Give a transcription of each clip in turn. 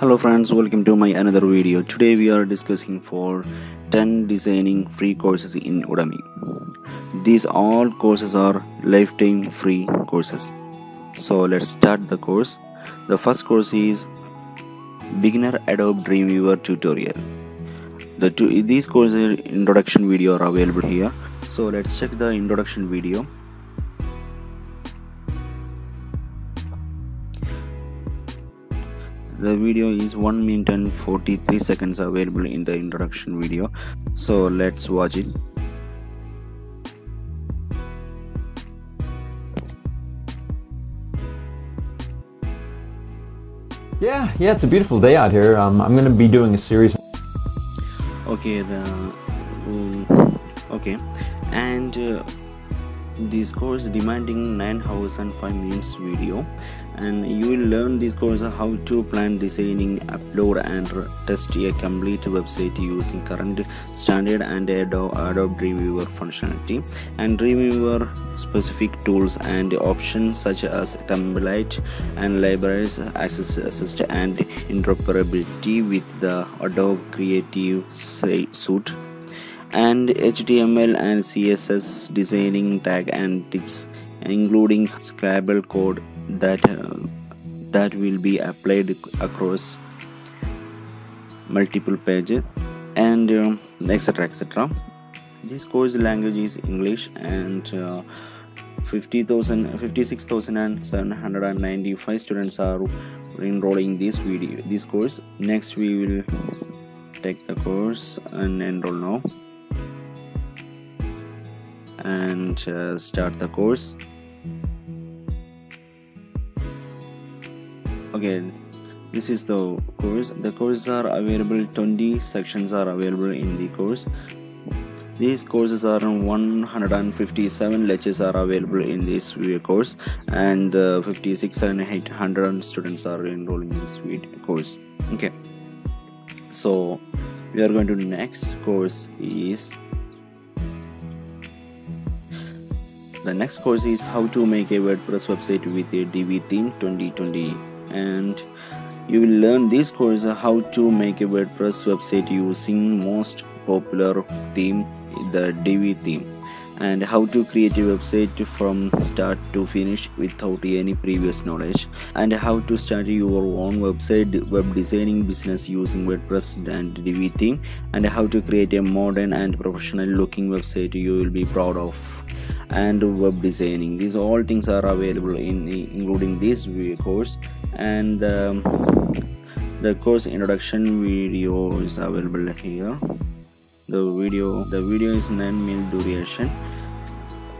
Hello friends, welcome to my another video. Today we are discussing for 10 designing free courses in Udemy. These all courses are lifetime free courses. So let's start the course. The first course is Beginner Adobe Dreamweaver Tutorial. These courses introduction video are available here. So let's check the introduction video. The video is 1 minute and 43 seconds available in the introduction video. So let's watch it. Yeah, it's a beautiful day out here. I'm going to be doing a series. This course demanding 9 hours and 5 minutes video, and you will learn this course how to plan, designing, upload and test a complete website using current standard and Adobe Dreamweaver functionality and Dreamweaver specific tools and options such as template and libraries, access assist and interoperability with the Adobe Creative Suite and HTML and CSS, designing, tag and tips, including scalable code that will be applied across multiple pages and etc. This course language is English and 56,795 students are enrolling this course. Next we will take the course and enroll now and start the course. Okay, this is the course. The courses are available, 20 sections are available in the course. These courses are 157 lectures are available in this course, and 56,800 students are enrolled in this course. Okay, so we are going to next course is how to make a WordPress website with a Divi theme 2020, and you will learn this course how to make a WordPress website using most popular theme, the Divi theme, and how to create a website from start to finish without any previous knowledge, and how to start your own website, web designing business using WordPress and Divi theme, and how to create a modern and professional looking website you will be proud of, and web designing. These all things are available in including this course, and the course introduction video is available here. The video is 9-minute duration.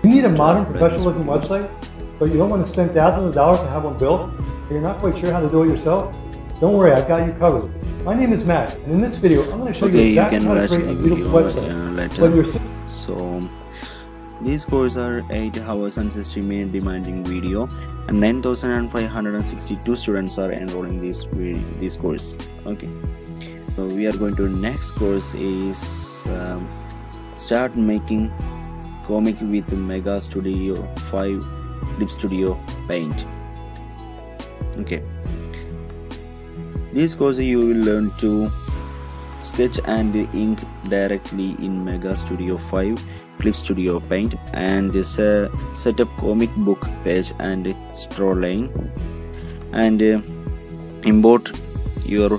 You need a modern professional looking website, but you don't want to spend thousands of dollars to have one built, but you're not quite sure how to do it yourself? Don't worry, I've got you covered. My name is Matt, and in this video I'm going to show you exactly how to create a beautiful website. So these courses are 8 hours and 60 minutes demanding video, and 9,562 students are enrolling this course. Okay, so we are going to next course is Start Making Comic with Mega Studio 5 Clip Studio Paint. Okay, this course you will learn to sketch and ink directly in Mega Studio 5 Clip Studio Paint and set up comic book page and storyline, and import your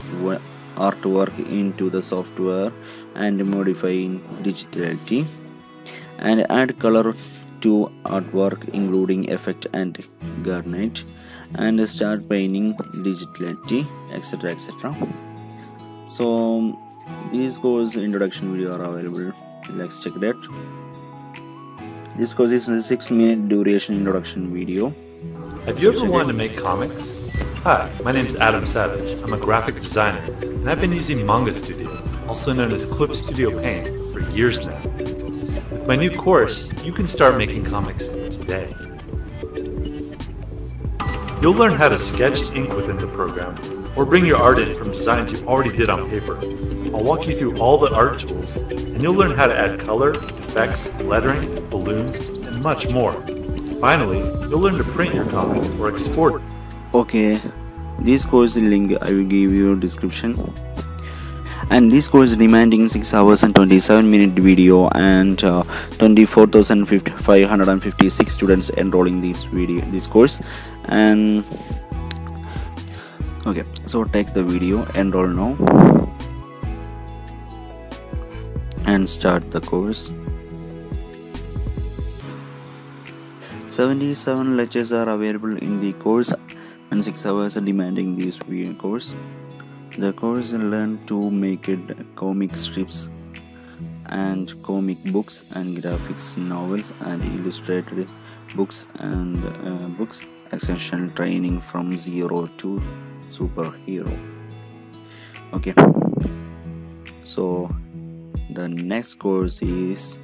artwork into the software and modifying digitality, and add color to artwork including effect and garnet, and start painting digitality, etc, etc. So these course introduction video are available. Let's check that. This course is a 6-minute duration introduction video. Have you ever wanted to make comics? Hi, my name is Adam Savage. I'm a graphic designer, and I've been using Manga Studio, also known as Clip Studio Paint, for years now. With my new course, you can start making comics today. You'll learn how to sketch ink within the program, or bring your art in from designs you already did on paper. I'll walk you through all the art tools, and you'll learn how to add color, effects, lettering, balloons, and much more. Finally, you'll learn to print your comic or export. Okay, This course link I will give you description. And this course demanding 6 hours and 27 minute video, and 24,556 students enrolling this course. And okay, so take the video, enroll now and start the course. 77 lectures are available in the course, and 6 hours are demanding this video course. The course learn to make it comic strips and comic books and graphics novels and illustrated books and books, essential training from zero to superhero. Okay, so the next course is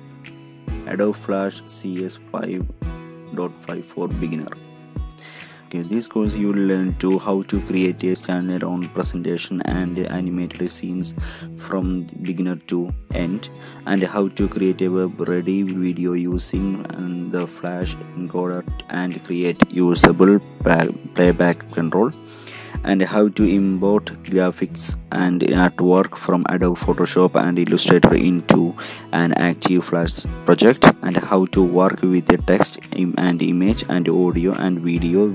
Adobe Flash CS5.5 for beginner. In this course you will learn to how to create a standalone presentation and animated scenes from beginner to end, and how to create a web ready video using the Flash encoder and create usable playback control, and how to import graphics and artwork from Adobe Photoshop and Illustrator into an active Flash project, and how to work with the text and image and audio and video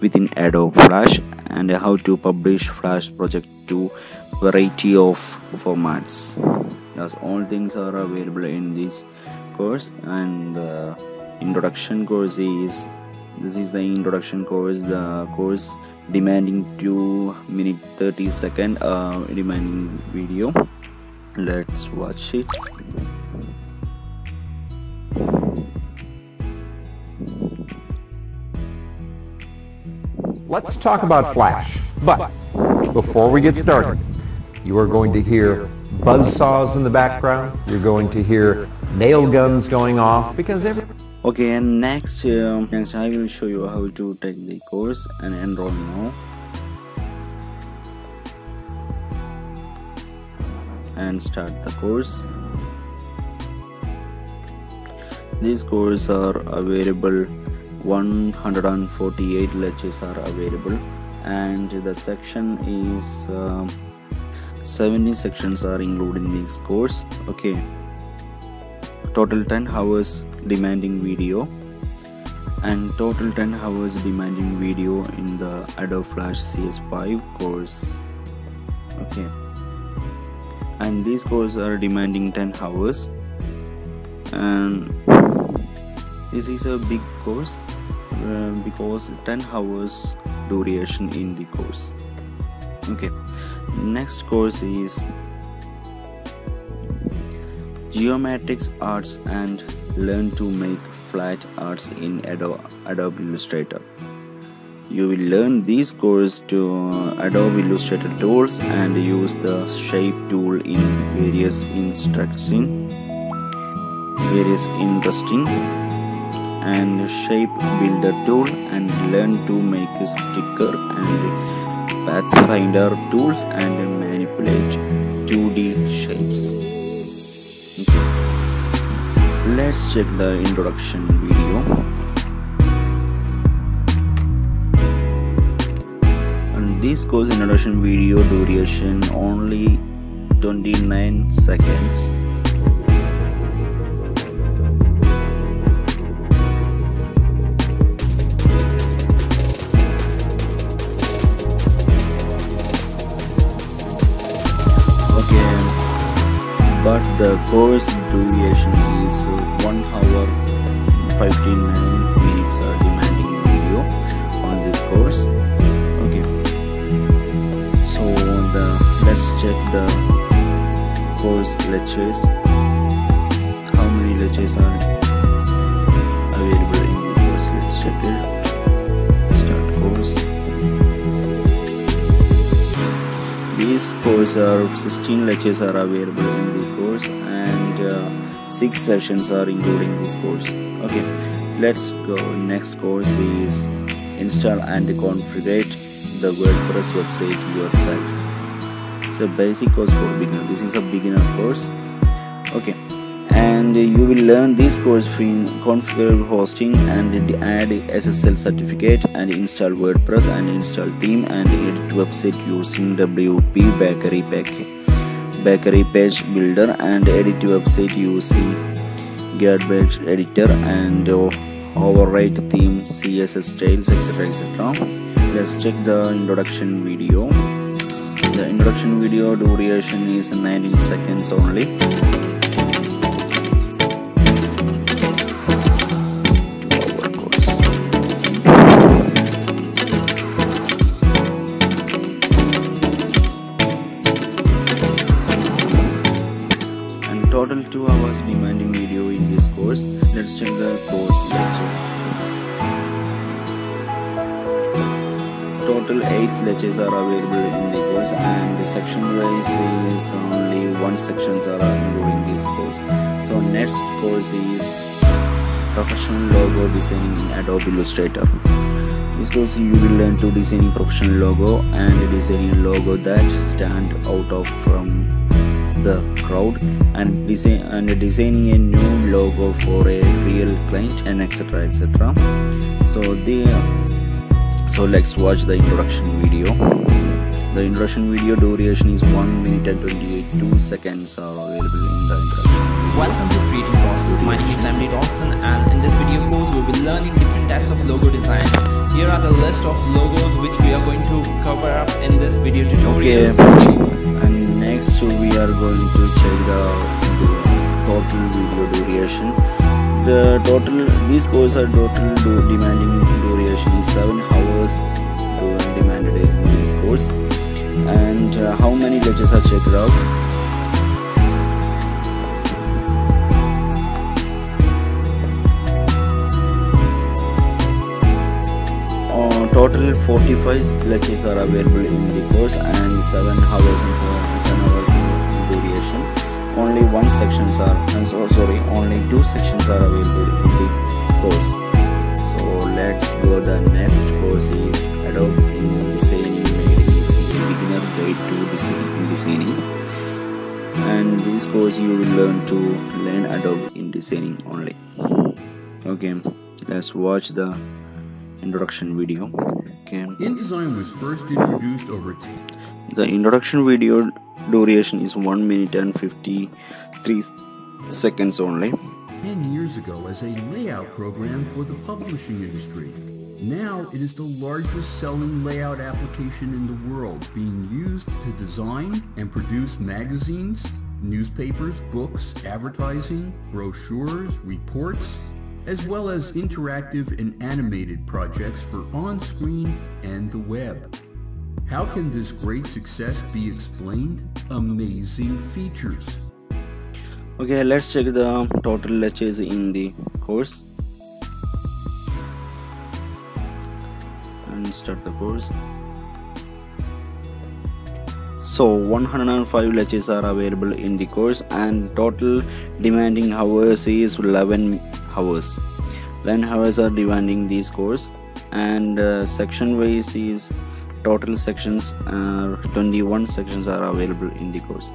within Adobe Flash, and how to publish Flash project to variety of formats. Thus all things are available in this course. And introduction course is this is the introduction course. The course demanding 2 minute 30 second demanding video. Let's watch it. Let's talk about Flash, but before we get started, you are going to hear buzzsaws in the background, you're going to hear nail guns going off, because every okay. And next I will show you how to take the course and enroll now and start the course. These courses are available, 148 lectures are available, and the section is 70 sections are included in this course. Okay, total 10 hours demanding video, and total 10 hours demanding video in the Adobe Flash CS5 course. Okay, and these courses are demanding 10 hours, and this is a big course because 10 hours duration in the course. Okay, next course is Geometric Arts and learn to make flat arts in Adobe Illustrator. You will learn this course to Adobe Illustrator tools and use the shape tool in various interesting and shape builder tool, and learn to make a sticker and pathfinder tools and manipulate 2D shapes. Let's check the introduction video and this course introduction video duration only 29 seconds. But the course duration is 1 hour 59 minutes are demanding video on this course. Okay, so let's check the course lectures. How many lectures are available in the course? Let's check it. Start course. These courses are 16 lectures are available in the course, and 6 sessions are including this course. Okay, let's go. Next course is install and configure the WordPress website yourself. It's a basic course for beginner. This is a beginner course. Okay, and you will learn this course free, configure hosting and add SSL certificate and install WordPress and install theme and edit website using WP Bakery page builder and edit website using GetBatch editor and overwrite theme, CSS styles, etc. etc. Let's check the introduction video. The introduction video duration is 19 seconds only. And total 2 hours demanding video in this course. Let's check the course lecture. Total 8 lectures are available in the course, and section wise is only 1 sections are included in this course. So next course is professional logo designing in Adobe Illustrator. This course you will learn to designing professional logo and designing a logo that stand out of from the crowd and designing a new logo for a real client and etc. etc. So let's watch the introduction video. The introduction video duration is 1 minute and 28 seconds are available in the introduction video. Welcome to Creative Process. My name is Emily Thompson, and in this video course we will be learning different types of logo design. Here are the list of logos which we are going to cover up in this video tutorial. Okay. And next we are going to check the total video duration. The total, this course are total demanding duration is 7 hours demanded in this course. And how many lectures are checked out? Total 45 lectures are available in the course and 7 hours duration. Only 2 sections are available in the course. So let's go. The next course is Adobe InDesign Beginner Guide to Designing, and this course you will learn to learn Adobe InDesign only. Okay, let's watch the introduction video. Okay. InDesign was first introduced over. The introduction video duration is 1 minute and 53 seconds only. 10 years ago as a layout program for the publishing industry. Now it is the largest selling layout application in the world, being used to design and produce magazines, newspapers, books, advertising, brochures, reports, as well as interactive and animated projects for on-screen and the web. How can this great success be explained? Amazing features. Okay, let's check the total lectures in the course and start the course. So 105 lectures are available in the course, and total demanding hours is 11 hours. 11 hours are demanding this course, and section wise is total sections 21 sections are available in the course.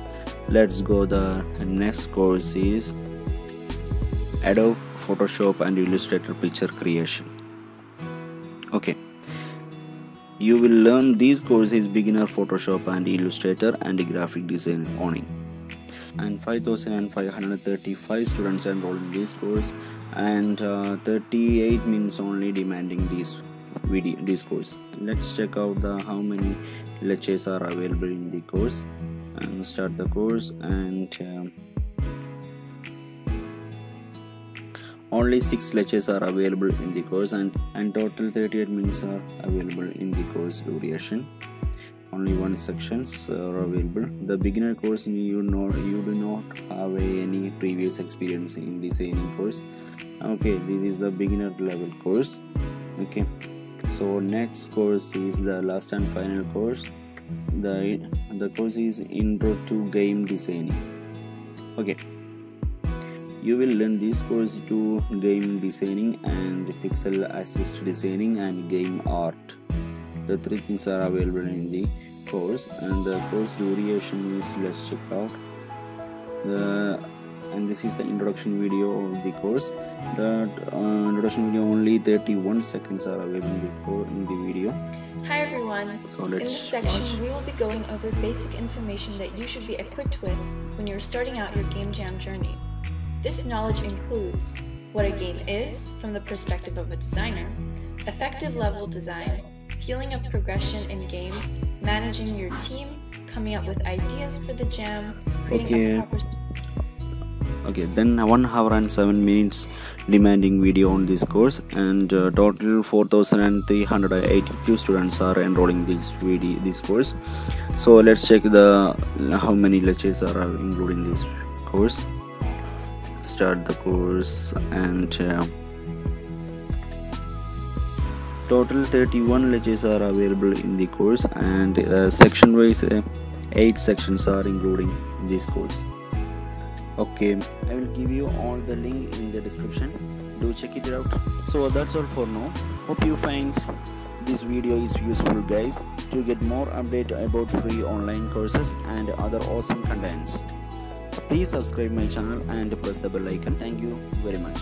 Let's go. The next course is Adobe Photoshop and Illustrator picture creation. Okay, you will learn these courses beginner Photoshop and Illustrator and graphic design owning. And 5,535 students enrolled in this course, and 38 minutes only demanding this video, this course. Let's check out the how many lectures are available in the course and start the course. And only 6 lectures are available in the course, and total 38 minutes are available in the course duration. Only 1 sections are available. The beginner course, you do not have any previous experience in designing course. Okay, this is the beginner level course. Okay, so next course is the last and final course. The course is Intro to Game Designing. Okay, you will learn this course to game designing and pixel assist designing and game art. The 3 things are available in the course, and the course duration is, let's check out. The and this is the introduction video of the course. That introduction video only 31 seconds are available before in the video. Hi everyone, so in this section we will be going over basic information that you should be equipped with when you're starting out your game jam journey. This knowledge includes what a game is from the perspective of a designer, effective level design, feeling of progression in games, managing your team, coming up with ideas for the jam, creating Okay, then 1 hour and 7 minutes demanding video on this course, and total 4,382 students are enrolling this course. So let's check the how many lectures are including this course. Start the course, and total 31 lectures are available in the course, and section wise 8 sections are including this course. Okay, I will give you all the link in the description. Do check it out. So that's all for now. Hope you find this video is useful, guys. To get more update about free online courses and other awesome contents, please subscribe my channel and press the bell icon. Thank you very much.